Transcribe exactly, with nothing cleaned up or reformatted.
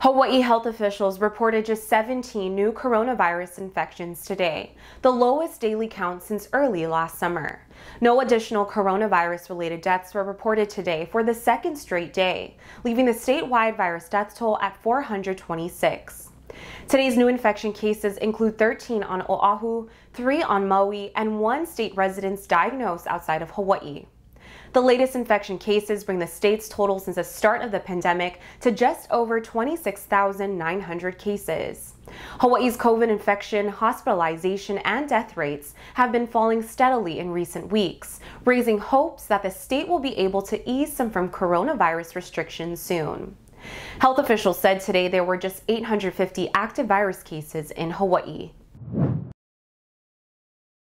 Hawaii health officials reported just seventeen new coronavirus infections today, the lowest daily count since early last summer. No additional coronavirus-related deaths were reported today for the second straight day, leaving the statewide virus death toll at four hundred twenty-six. Today's new infection cases include thirteen on Oahu, three on Maui, and one state resident diagnosed outside of Hawaii. The latest infection cases bring the state's total since the start of the pandemic to just over twenty-six thousand nine hundred cases. Hawaii's COVID infection, hospitalization, and death rates have been falling steadily in recent weeks, raising hopes that the state will be able to ease some from coronavirus restrictions soon. Health officials said today there were just eight hundred fifty active virus cases in Hawaii.